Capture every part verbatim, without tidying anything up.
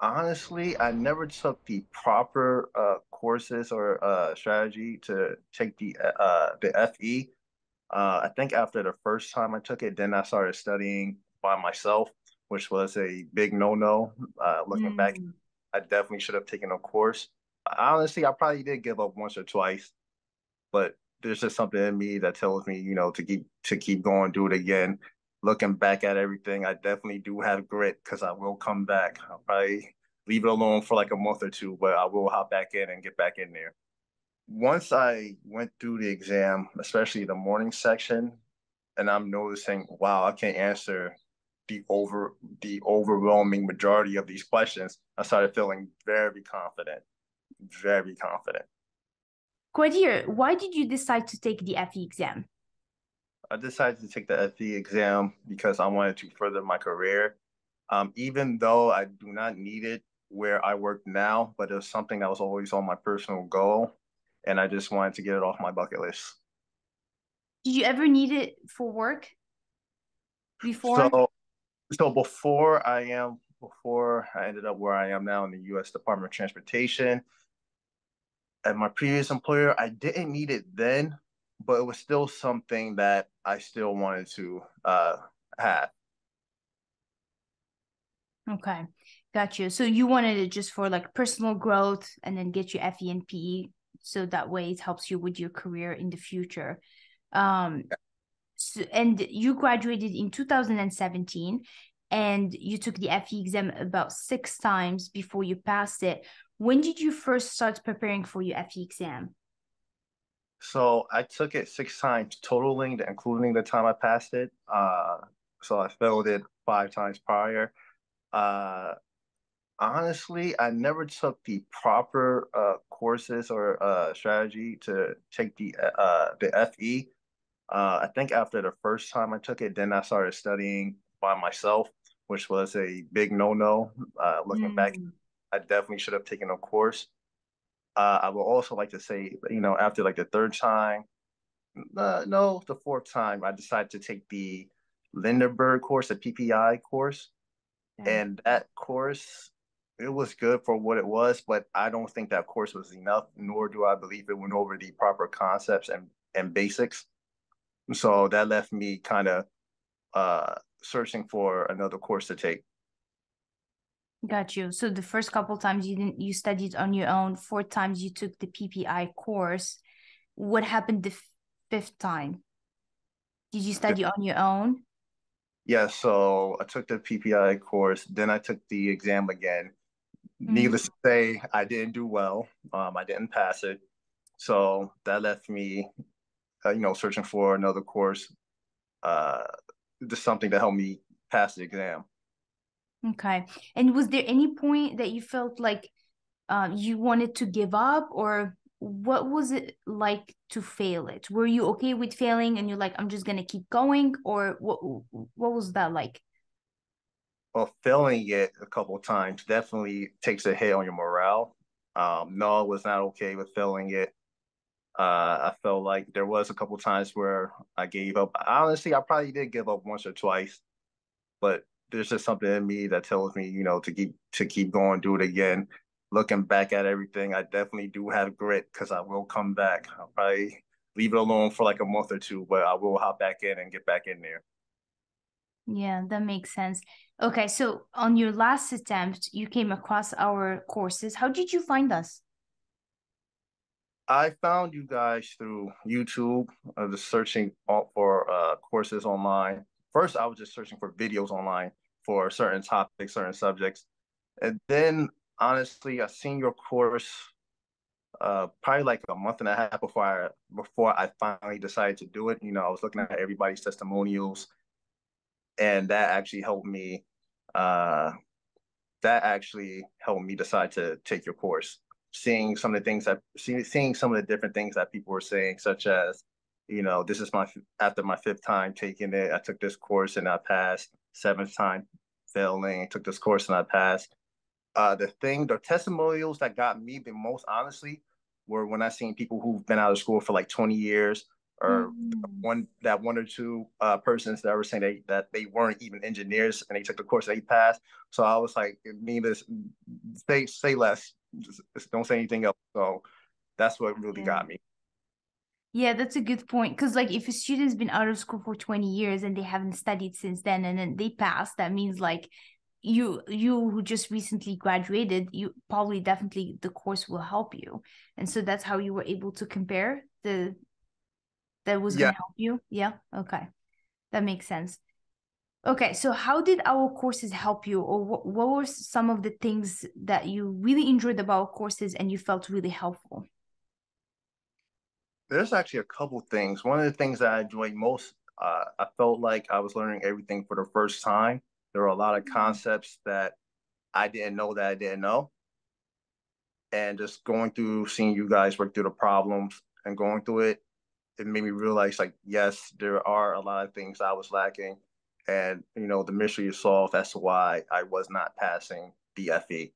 honestly, I never took the proper uh, courses or uh, strategy to take the uh, the F E. Uh, I think after the first time I took it, then I started studying by myself, which was a big no-no. Uh, looking mm. back, I definitely should have taken a course. Honestly, I probably did give up once or twice, but there's just something in me that tells me, you know, to keep to keep going, do it again. Looking back at everything, I definitely do have grit because I will come back. I'll probably leave it alone for like a month or two, but I will hop back in and get back in there. Once I went through the exam, especially the morning section, and I'm noticing, wow, I can't answer the over the overwhelming majority of these questions, I started feeling very confident, very confident. Qadir, why did you decide to take the F E exam? I decided to take the F E exam because I wanted to further my career. Um, even though I do not need it where I work now, but it was something that was always on my personal goal, and I just wanted to get it off my bucket list. Did you ever need it for work before? So, so before I am, before I ended up where I am now in the U S Department of Transportation, at my previous employer, I didn't need it then, but it was still something that I still wanted to uh, have. Okay, got you. So you wanted it just for like personal growth and then get your F E and P E. So that way it helps you with your career in the future. Um, yeah. So, and you graduated in two thousand seventeen and you took the F E exam about six times before you passed it. When did you first start preparing for your F E exam? So I took it six times, totaling, including the time I passed it. Uh, so I failed it five times prior. Uh, honestly, I never took the proper uh, courses or uh, strategy to take the uh, the F E. Uh, I think after the first time I took it, then I started studying by myself, which was a big no-no. Uh, looking mm. back, I definitely should have taken a course. Uh, I would also like to say, you know, after like the third time, uh, no, the fourth time, I decided to take the Lindeburg course, the P P I course. Okay. And that course, it was good for what it was, but I don't think that course was enough, nor do I believe it went over the proper concepts and, and basics. So that left me kind of uh, searching for another course to take. Got you. So the first couple times you didn't, you studied on your own. Four times you took the P P I course. What happened the fifth time? Did you study on your own? Yeah. So I took the P P I course. Then I took the exam again. Mm-hmm. Needless to say, I didn't do well. Um, I didn't pass it. So that left me, uh, you know, searching for another course, uh, just something to help me pass the exam. Okay. And was there any point that you felt like um, you wanted to give up, or what was it like to fail it? Were you okay with failing and you're like, I'm just going to keep going? Or what what was that like? Well, failing it a couple of times definitely takes a hit on your morale. Um, no, I was not okay with failing it. Uh, I felt like there was a couple of times where I gave up. Honestly, I probably did give up once or twice, but there's just something in me that tells me, you know, to keep to keep going, do it again. Looking back at everything, I definitely do have grit because I will come back. I'll probably leave it alone for like a month or two, but I will hop back in and get back in there. Yeah, that makes sense. Okay, so on your last attempt, you came across our courses. How did you find us? I found you guys through YouTube. I was searching for uh, courses online. First, I was just searching for videos online for certain topics, certain subjects. And then, honestly, I seen your course uh, probably like a month and a half before I, before I finally decided to do it. You know, I was looking at everybody's testimonials, and that actually helped me. Uh, that actually helped me decide to take your course. Seeing some of the things that, see, seeing some of the different things that people were saying, such as, you know, this is my, after my fifth time taking it, I took this course and I passed. Seventh time failing, I took this course and I passed. Uh, the thing, the testimonials that got me the most, honestly, were when I seen people who've been out of school for like twenty years, or mm. one that one or two uh, persons that were saying they, that they weren't even engineers and they took the course they passed. So I was like, it means this, say, say less, just, just don't say anything else. So that's what really yeah. got me. Yeah, that's a good point. Because like if a student's been out of school for twenty years and they haven't studied since then and then they pass, that means like you you who just recently graduated, you probably definitely the course will help you. And so that's how you were able to compare the that was yeah. going to help you. Yeah. Okay. That makes sense. Okay. So how did our courses help you, or what, what were some of the things that you really enjoyed about courses and you felt really helpful? There's actually a couple things. One of the things that I enjoyed most, uh, I felt like I was learning everything for the first time. There were a lot of concepts that I didn't know that I didn't know. And just going through, seeing you guys work through the problems and going through it, it made me realize, like, yes, there are a lot of things I was lacking. And, you know, the mystery is solved. That's why I was not passing the F E.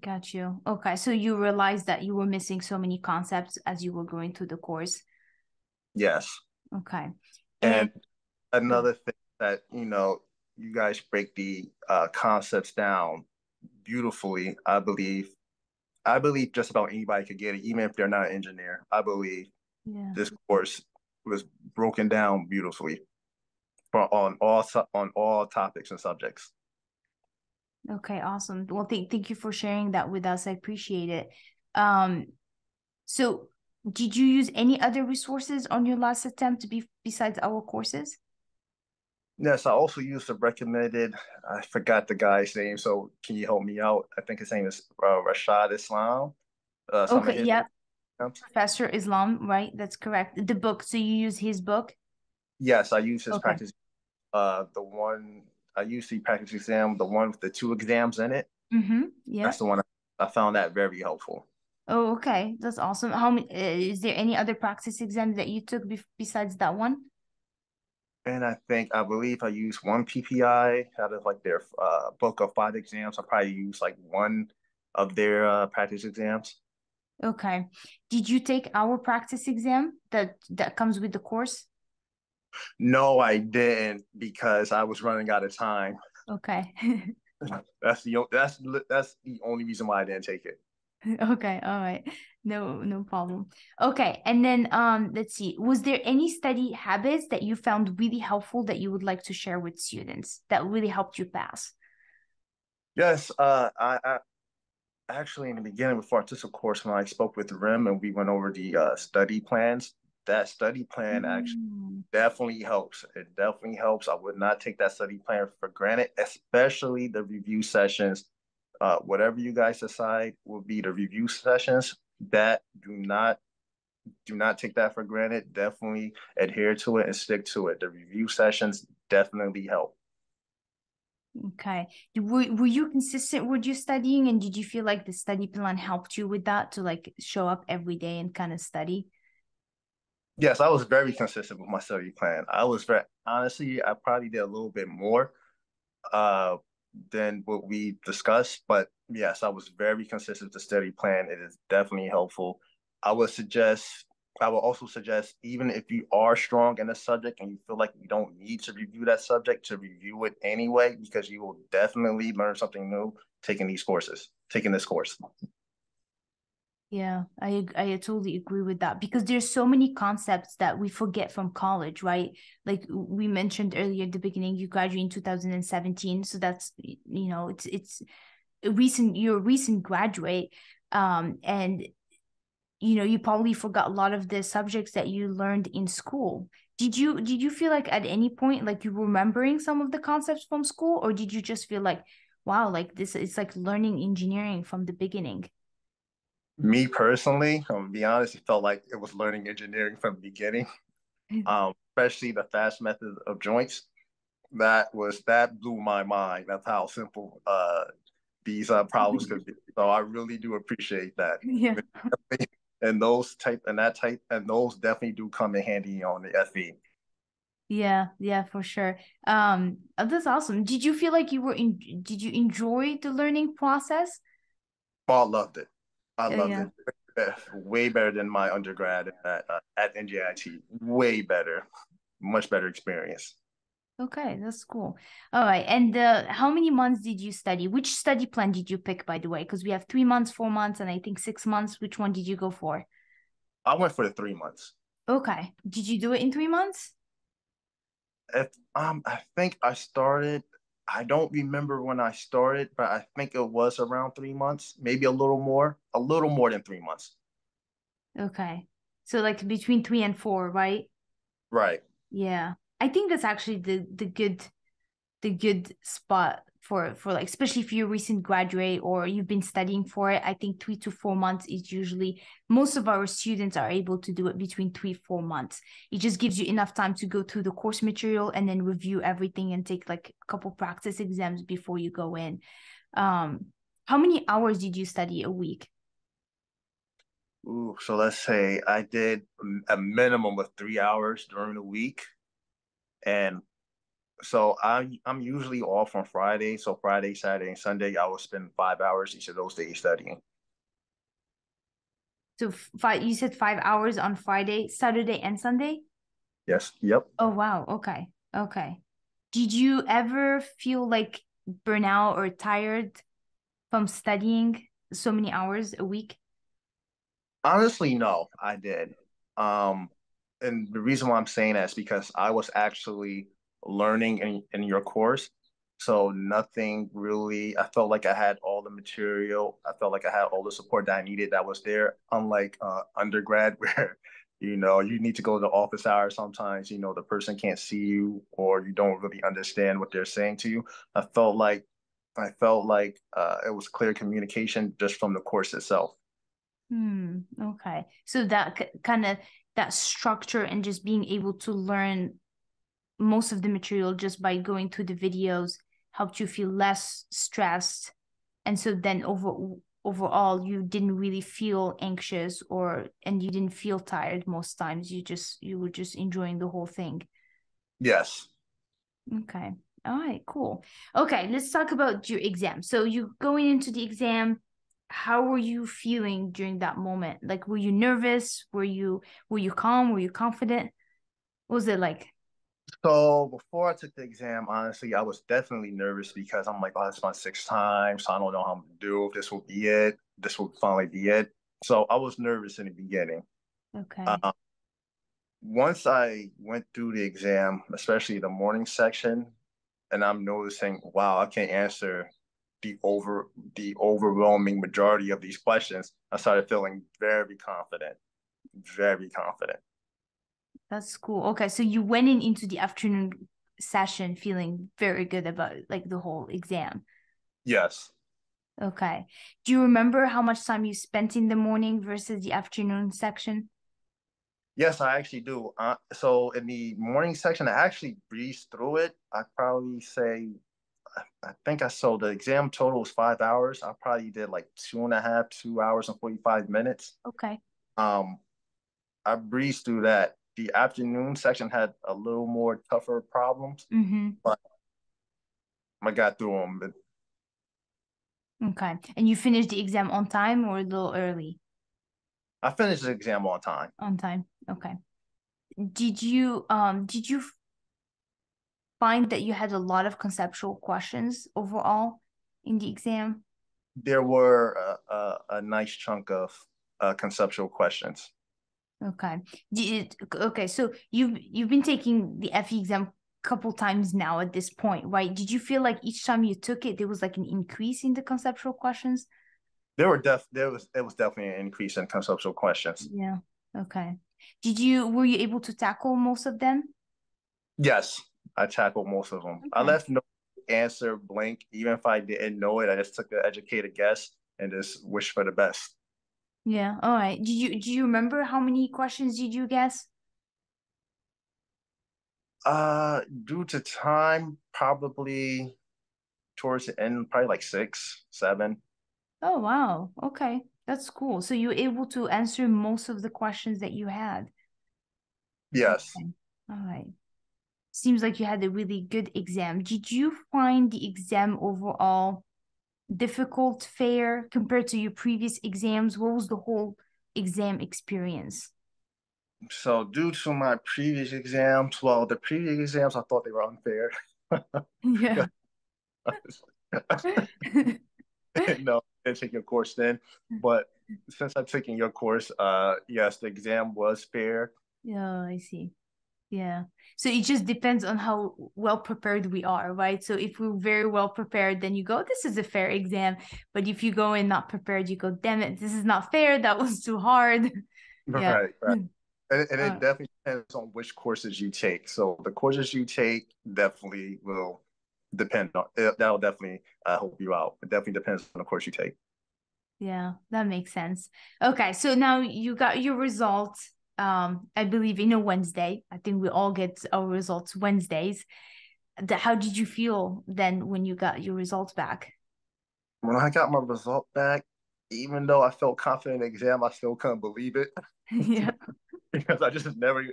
Got you. Okay. So you realized that you were missing so many concepts as you were going through the course. Yes. Okay. And, and another thing that, you know, you guys break the uh, concepts down beautifully. I believe, I believe just about anybody could get it, even if they're not an engineer. I believe yeah. this course was broken down beautifully for, on all, on all topics and subjects. Okay, awesome. Well, th- thank you for sharing that with us. I appreciate it. Um, so did you use any other resources on your last attempt be- besides our courses? Yes, I also used the recommended, I forgot the guy's name, so can you help me out? I think his name is uh, Rashad Islam. Uh, okay, yeah. Professor Islam, right? That's correct. The book, so you use his book? Yes, I use his okay. practice, uh, the one... I used the practice exam, the one with the two exams in it. Mm-hmm. Yeah. That's the one I, I found that very helpful. Oh, okay. That's awesome. How many, uh, is there any other practice exam that you took be- besides that one? And I think, I believe I used one P P I out of like their uh, book of five exams. I probably used like one of their uh, practice exams. Okay. Did you take our practice exam that, that comes with the course? No, I didn't, because I was running out of time. Okay. that's the that's that's the only reason why I didn't take it. Okay, all right. No, no problem. Okay, and then um, let's see. Was there any study habits that you found really helpful that you would like to share with students that really helped you pass? Yes, uh, I, I actually in the beginning before I took the course, when I spoke with R I M and we went over the uh, study plans. That study plan actually mm. definitely helps. It definitely helps. I would not take that study plan for granted, especially the review sessions. Uh, whatever you guys decide will be the review sessions. That do not do not take that for granted. Definitely adhere to it and stick to it. The review sessions definitely help. Okay. Were, were you consistent with your studying, and did you feel like the study plan helped you with that to like show up every day and kind of study? Yes, I was very consistent with my study plan. I was very, honestly, I probably did a little bit more uh, than what we discussed. But yes, I was very consistent with the study plan. It is definitely helpful. I would suggest, I would also suggest, even if you are strong in a subject and you feel like you don't need to review that subject, to review it anyway, because you will definitely learn something new taking these courses, taking this course. Yeah, I I totally agree with that, because there's so many concepts that we forget from college, right? Like we mentioned earlier at the beginning, you graduated in two thousand seventeen, so that's, you know, it's it's recent. You're a recent graduate, um, and you know you probably forgot a lot of the subjects that you learned in school. Did you did you feel like at any point like you were remembering some of the concepts from school, or did you just feel like, wow, like this it's like learning engineering from the beginning? Me personally, I'm gonna be honest, it felt like it was learning engineering from the beginning, um, especially the fast method of joints. That was that blew my mind. That's how simple uh, these uh, problems could be. So I really do appreciate that. Yeah. And those type and that type and those definitely do come in handy on the F E. Yeah, yeah, for sure. Um, that's awesome. Did you feel like you were in? Did you enjoy the learning process? I loved it. I loved yeah. it. way better than my undergrad at, uh, at N G I T. Way better, much better experience. Okay, that's cool. All right. And uh, how many months did you study? Which study plan did you pick, by the way? Because we have three months, four months, and I think six months. Which one did you go for? I went for the three months. Okay. Did you do it in three months? If, um, I think I started, I don't remember when I started, but I think it was around three months, maybe a little more, a little more than three months. Okay. So like between three and four, right? Right. Yeah. I think that's actually the the good the good spot for for like, especially if you're a recent graduate or you've been studying for it. I think three to four months is usually, most of our students are able to do it between three, four months. It just gives you enough time to go through the course material and then review everything and take like a couple practice exams before you go in. Um, how many hours did you study a week? Ooh, so let's say I did a minimum of three hours during the week. And so I, I'm usually off on Friday. So Friday, Saturday, and Sunday, I will spend five hours each of those days studying. So five, you said five hours on Friday, Saturday, and Sunday? Yes. Yep. Oh, wow. Okay. Okay. Did you ever feel like burnout or tired from studying so many hours a week? Honestly, no, I did. Um, And the reason why I'm saying that is because I was actually learning in, in your course. So nothing really, I felt like I had all the material. I felt like I had all the support that I needed that was there. Unlike uh, undergrad where, you know, you need to go to the office hours sometimes, you know, the person can't see you or you don't really understand what they're saying to you. I felt like, I felt like uh, it was clear communication just from the course itself. Hmm. Okay. So that c- kind of, that structure and just being able to learn most of the material just by going through the videos helped you feel less stressed. And so then over, overall, you didn't really feel anxious or, and you didn't feel tired most times. You just, you were just enjoying the whole thing. Yes. Okay. All right, cool. Okay. Let's talk about your exam. So you're going into the exam. How were you feeling during that moment? Like, were you nervous? Were you, were you calm? Were you confident? What was it like? So before I took the exam, honestly, I was definitely nervous because I'm like, oh, it's my sixth time. So I don't know how I'm going to do. This will be it. This will finally be it. So I was nervous in the beginning. Okay. Um, once I went through the exam, especially the morning section, and I'm noticing, wow, I can't answer the over the overwhelming majority of these questions, I started feeling very confident, very confident. That's cool. Okay, so you went in into the afternoon session feeling very good about like the whole exam. Yes. Okay. Do you remember how much time you spent in the morning versus the afternoon section? Yes, I actually do. Uh, so in the morning section, I actually breezed through it. I probably say, I think I saw the exam total was five hours. I probably did like two and a half, two hours and forty-five minutes. Okay. Um, I breezed through that. The afternoon section had a little more tougher problems, mm-hmm. but I got through them. But... Okay. And you finished the exam on time or a little early? I finished the exam on time. On time. Okay. Did you, um, did you, find that you had a lot of conceptual questions overall in the exam? There were a, a, a nice chunk of uh, conceptual questions. Okay. Did, okay. So you've, you've been taking the F E exam a couple times now at this point, right? Did you feel like each time you took it, there was like an increase in the conceptual questions? There were def there was, it was definitely an increase in conceptual questions. Yeah. Okay. Did you, were you able to tackle most of them? Yes. I tackled most of them. Okay. I left no answer blank. Even if I didn't know it, I just took an educated guess and just wished for the best. Yeah. All right. Do you do you remember how many questions did you guess? Uh, due to time, probably towards the end, probably like six, seven. Oh wow. Okay, that's cool. So you were able to answer most of the questions that you had. Yes. Okay. All right. Seems like you had a really good exam. Did you find the exam overall difficult, fair compared to your previous exams? What was the whole exam experience? So due to my previous exams, well, the previous exams, I thought they were unfair. Yeah. No, I didn't take your course then. But since I've taken your course, uh, yes, the exam was fair. Yeah, I see. Yeah. So it just depends on how well prepared we are, right? So if we're very well prepared, then you go, this is a fair exam. But if you go in not prepared, you go, damn it, this is not fair. That was too hard. Yeah. Right, right. And, and it oh. definitely depends on which courses you take. So the courses you take definitely will depend on, that'll definitely uh, help you out. It definitely depends on the course you take. Yeah, that makes sense. Okay, so now you got your results, um, I believe, in a Wednesday. I think we all get our results Wednesdays. The, how did you feel then when you got your results back? When I got my result back, even though I felt confident in the exam, I still couldn't believe it. Yeah. Because I just never,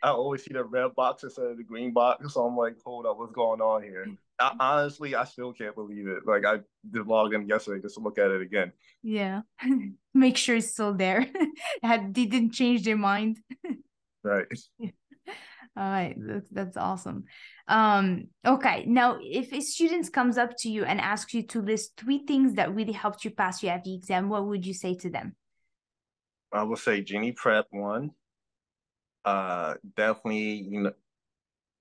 I always see the red box instead of the green box. So I'm like, hold up, what's going on here? I, honestly, I still can't believe it. Like, I just logged in yesterday just to look at it again. Yeah. Make sure it's still there. Had, they didn't change their mind. Right. Yeah. All right. That's, that's awesome. Um, okay. Now, if a student comes up to you and asks you to list three things that really helped you pass your F E exam, what would you say to them? I would say Genie Prep, one. Uh, definitely, you know,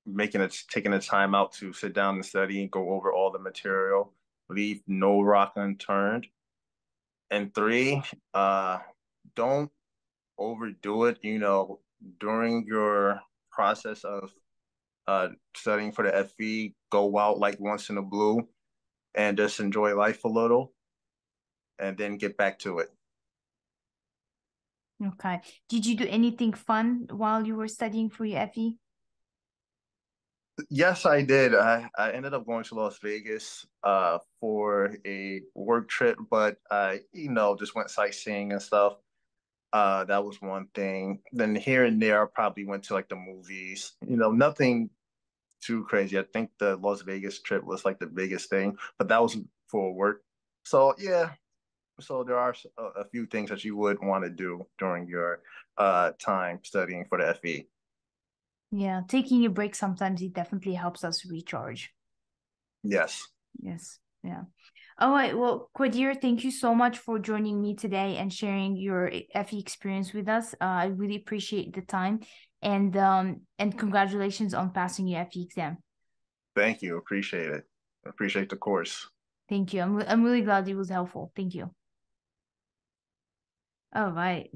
making it taking the time out to sit down and study and go over all the material, leave no rock unturned. And three, uh, don't overdo it. You know, during your process of uh, studying for the F E, go out like once in a blue and just enjoy life a little, and then get back to it. Okay. Did you do anything fun while you were studying for your F E? Yes, I did. I, I ended up going to Las Vegas uh, for a work trip, but I, you know, just went sightseeing and stuff. Uh, that was one thing. Then here and there, I probably went to like the movies, you know, nothing too crazy. I think the Las Vegas trip was like the biggest thing, but that was for work. So yeah. So there are a few things that you would want to do during your uh, time studying for the F E. Yeah, taking a break sometimes, it definitely helps us recharge. Yes. Yes, yeah. All right, well, Qadr, thank you so much for joining me today and sharing your F E experience with us. Uh, I really appreciate the time, and um, and congratulations on passing your F E exam. Thank you, appreciate it. Appreciate the course. Thank you. I'm, I'm really glad it was helpful. Thank you. All right.